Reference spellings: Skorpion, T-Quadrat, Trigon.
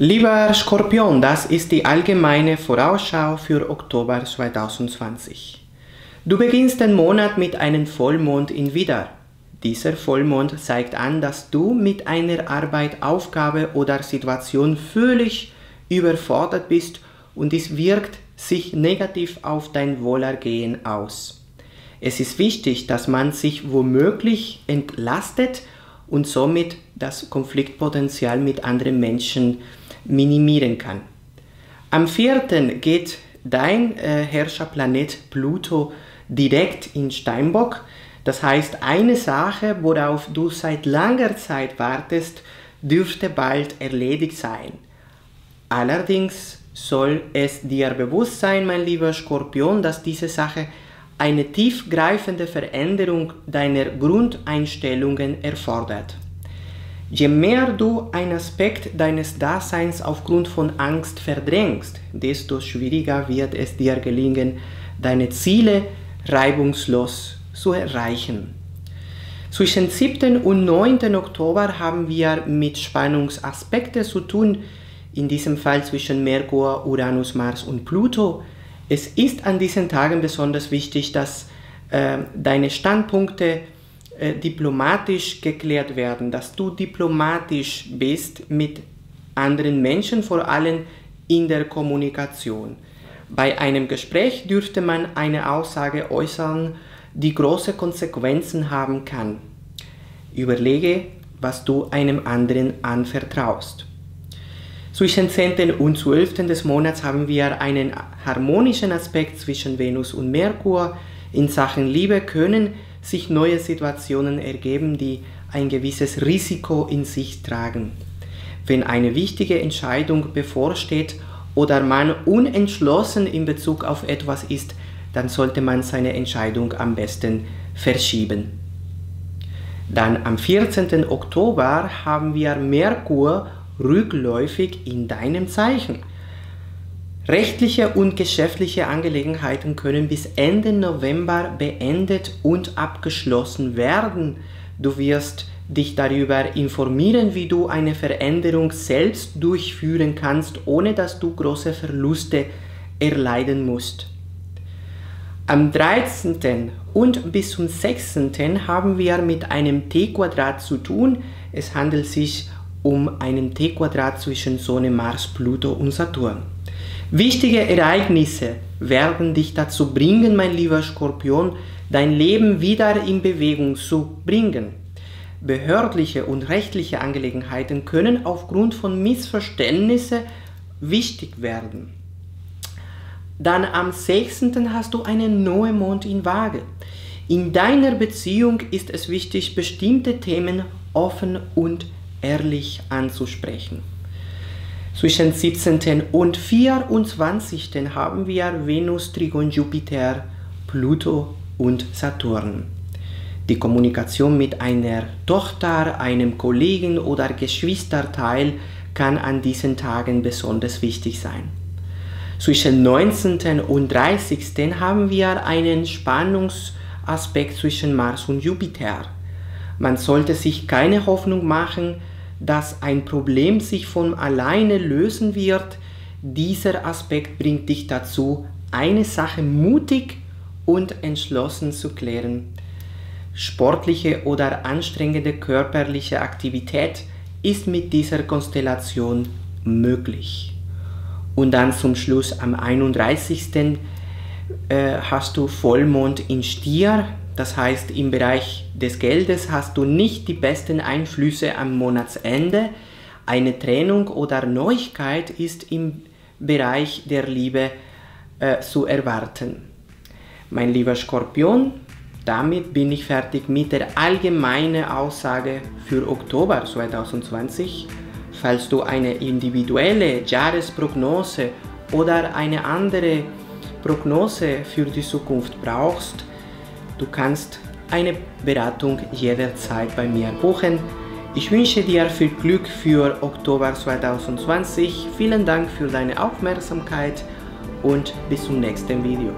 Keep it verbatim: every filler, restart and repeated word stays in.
Lieber Skorpion, das ist die allgemeine Vorausschau für Oktober zweitausendzwanzig. Du beginnst den Monat mit einem Vollmond in Widder. Dieser Vollmond zeigt an, dass du mit einer Arbeit, Aufgabe oder Situation völlig überfordert bist und dies wirkt sich negativ auf dein Wohlergehen aus. Es ist wichtig, dass man sich womöglich entlastet und somit das Konfliktpotenzial mit anderen Menschen minimieren kann. Am vierten geht dein äh, Herrscherplanet Pluto direkt in Steinbock. Das heißt, eine Sache, worauf du seit langer Zeit wartest, dürfte bald erledigt sein. Allerdings soll es dir bewusst sein, mein lieber Skorpion, dass diese Sache eine tiefgreifende Veränderung deiner Grundeinstellungen erfordert. Je mehr du einen Aspekt deines Daseins aufgrund von Angst verdrängst, desto schwieriger wird es dir gelingen, deine Ziele reibungslos zu erreichen. Zwischen siebten und neunten Oktober haben wir mit Spannungsaspekten zu tun, in diesem Fall zwischen Merkur, Uranus, Mars und Pluto. Es ist an diesen Tagen besonders wichtig, dass äh, deine Standpunkte äh, diplomatisch geklärt werden, dass du diplomatisch bist mit anderen Menschen, vor allem in der Kommunikation. Bei einem Gespräch dürfte man eine Aussage äußern, die große Konsequenzen haben kann. Überlege, was du einem anderen anvertraust. Zwischen zehnten und zwölften des Monats haben wir einen harmonischen Aspekt zwischen Venus und Merkur. In Sachen Liebe können sich neue Situationen ergeben, die ein gewisses Risiko in sich tragen. Wenn eine wichtige Entscheidung bevorsteht oder man unentschlossen in Bezug auf etwas ist, dann sollte man seine Entscheidung am besten verschieben. Dann am vierzehnten Oktober haben wir Merkur rückläufig in deinem Zeichen. Rechtliche und geschäftliche Angelegenheiten können bis Ende November beendet und abgeschlossen werden. Du wirst dich darüber informieren, wie du eine Veränderung selbst durchführen kannst, ohne dass du große Verluste erleiden musst. Am dreizehnten und bis zum sechzehnten haben wir mit einem T-Quadrat zu tun. Es handelt sich um einen T-Quadrat zwischen Sonne, Mars, Pluto und Saturn. Wichtige Ereignisse werden dich dazu bringen, mein lieber Skorpion, dein Leben wieder in Bewegung zu bringen. Behördliche und rechtliche Angelegenheiten können aufgrund von Missverständnissen wichtig werden. Dann am sechzehnten hast du einen Neumond in Waage. In deiner Beziehung ist es wichtig, bestimmte Themen offen und ehrlich anzusprechen. Zwischen siebzehnten und vierundzwanzigsten haben wir Venus, Trigon, Jupiter, Pluto und Saturn. Die Kommunikation mit einer Tochter, einem Kollegen oder Geschwisterteil kann an diesen Tagen besonders wichtig sein. Zwischen neunzehnten und dreißigsten haben wir einen Spannungsaspekt zwischen Mars und Jupiter. Man sollte sich keine Hoffnung machen, dass ein Problem sich von alleine lösen wird. Dieser Aspekt bringt dich dazu, eine Sache mutig und entschlossen zu klären. Sportliche oder anstrengende körperliche Aktivität ist mit dieser Konstellation möglich. Und dann zum Schluss am einunddreißigsten hast du Vollmond in Stier. Das heißt, im Bereich des Geldes hast du nicht die besten Einflüsse am Monatsende. Eine Trennung oder Neuigkeit ist im Bereich der Liebe äh, zu erwarten. Mein lieber Skorpion, damit bin ich fertig mit der allgemeinen Aussage für Oktober zweitausendzwanzig. Falls du eine individuelle Jahresprognose oder eine andere Prognose für die Zukunft brauchst, du kannst eine Beratung jederzeit bei mir buchen. Ich wünsche dir viel Glück für Oktober zweitausendzwanzig. Vielen Dank für deine Aufmerksamkeit und bis zum nächsten Video.